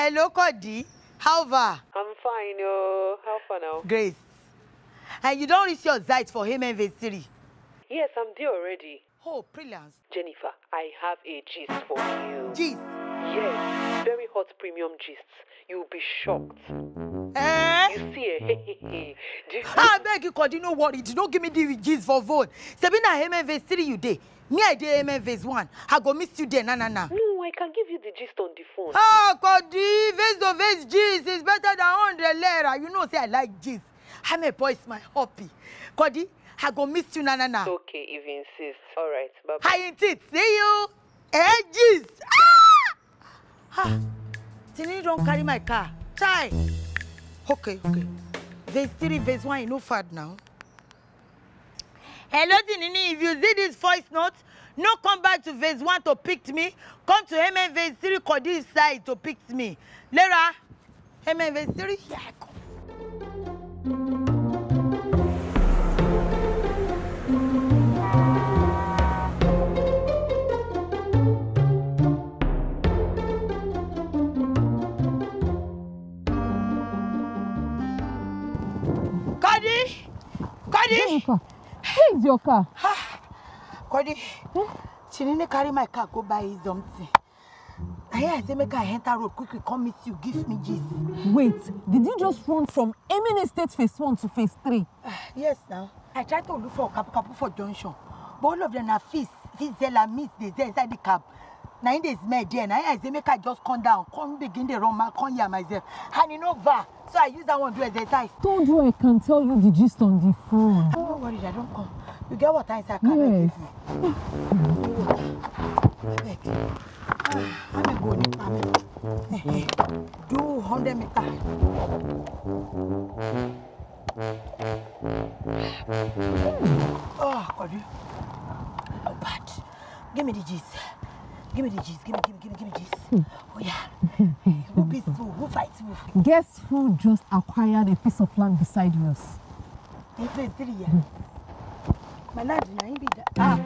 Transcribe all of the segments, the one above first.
Hello, Kodi. How far? I'm fine, yo. How far now? Grace. And you don't reach your site for him MNV3? Yes, I'm there already. Oh, brilliant. Jenifa, I have a gist for you. Gist? Yes, very hot premium gists. You'll be shocked. Eh? You see, I beg you, Kodi, no worry. Don't give me the gist for vote. Sabina, MNV3 you day. Me, I did MNV1. I go miss you there, na. No, I can give you the gist on the phone. Ah, Kodi, face-to-face gist is better than 100 Lera. You know, say I like gist. I'm a boy, it's my hobby. Kodi, I go miss you, na. Okay, if you insist. All right, bye-bye. I insist. See you. Eh, gist. Ah! Tinini don't carry my car. Try. Okay. Verse 3, verse 1, you know fad now. Hello, Tinini. If you see this voice note, no come back to verse 1 to pick me. Come to MNV3 Kodi's side to pick me. Lera, MNV3, yeah, I come. Kodi! Kodi! Where's your car? Kodi, Tinini carry my car, go buy something. I hear I say make I enter road quickly, come meet you, give me gist. Wait, did you just run from Amen Estate phase 1 to phase 3? Yes, now. I tried to look for kapu for junction, but all of them are fish zella meat, they there inside the cab. Now in this made there, now I say make I just come down, come begin the run, come here myself. And you know va, so I use that one to exercise. Told you I can tell you the gist on the phone. I'm not worried, I don't come. You get water inside car. Yes. I'm a good nipper. Do 100 meters. Oh, God. But give me the gist. Give me the gist. Oh, yeah. Who beats who? Who fights who? Guess who just acquired a piece of land beside yours? In phase 3, yeah. My land is not in the... Ah!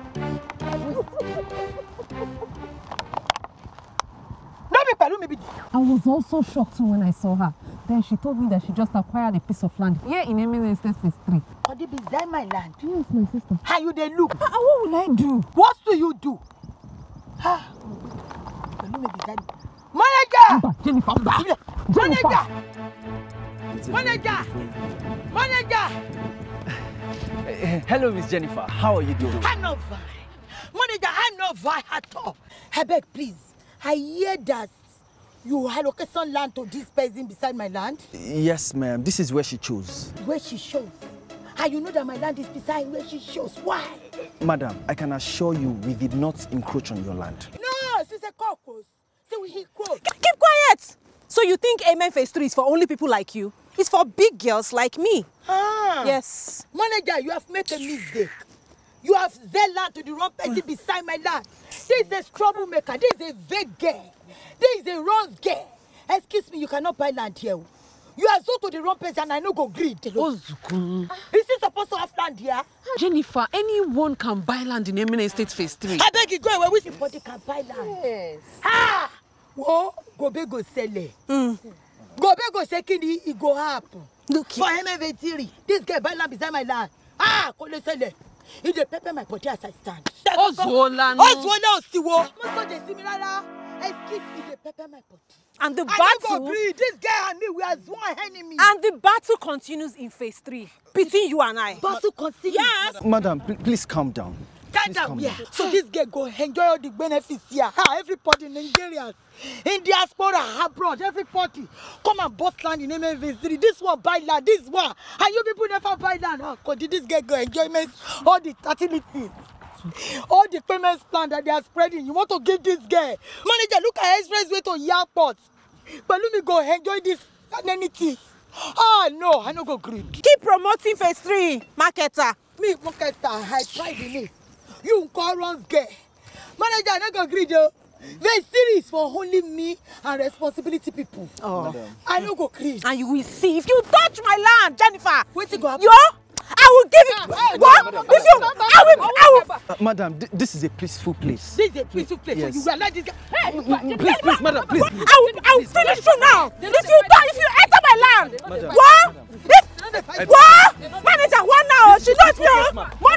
I was also shocked when I saw her. Then she told me that she just acquired a piece of land here in Eminence Street phase 3. Kodi, beside my land? Yes, my sister. How you they look? What will I do? What do you do? Ah! Manager! Manager! Hello, Miss Jenifa. How are you doing? I'm not fine. Manager, I'm not fine at all. I beg, please. I hear that you allocate some land to this person beside my land. Yes, ma'am. This is where she chose. Where she chose? And you know that my land is beside where she chose. Why? Madam, I can assure you we did not encroach on your land. No, she's a cockroach. So we hit crows. Keep quiet! So you think Amen Phase 3 is for only people like you? It's for big girls like me. Ah. Yes. Manager, you have made a mistake. You have their land to the wrong person beside my land. This is a troublemaker. This is a vague girl. This is a wrong girl. Excuse me, you cannot buy land here. You are so to the wrong place and I no go greed. Ozuku. Is he supposed to have land here? Jenifa, anyone can buy land in Eminence State Phase 3. I beg you, go away with somebody can buy land. Yes. Ha! Whoa, go be go sell it. Go be go second, it go happen. Look here. For MNV3, this guy buy land beside my land. Ah, go sell it. He dey pepper my body as I stand. Ozuolano. Ozuolano, Siwo. Must be similar. Excuse me, they pepper my body. And the battle... This guy and me, we are one enemy. And the battle continues in phase 3. Between you and I. Battle continues? Yes. Madam, please calm down. Calm down. So this guy go enjoy all the benefits here. Everybody in Nigeria, in diaspora, abroad, everybody. Come and bust land in MNV3. This one buy land, this one. And you people never buy land. Oh, God, did this guy go enjoyment all the fertilities? All the payments plan that they are spreading, you want to give this girl. Manager, look at expressway to the airport. But let me go enjoy this amenity. Oh no, I no go greed. Keep promoting phase 3, marketer. Me, marketer, I try the list. You call wrong girl. Manager, I no go greed you. Phase 3 is for only me and responsibility people. Oh, I no go greed. And you will see if you touch my land, Jenifa. What's it going to happen? I will give it. What? I will. Madam, this is a peaceful place. This is a peaceful place. Yes. So you realize this guy. Hey, please, madam, please. I will finish you now. now. If you don't, if you enter my land, what? What? Manager, 1 hour. She knows me.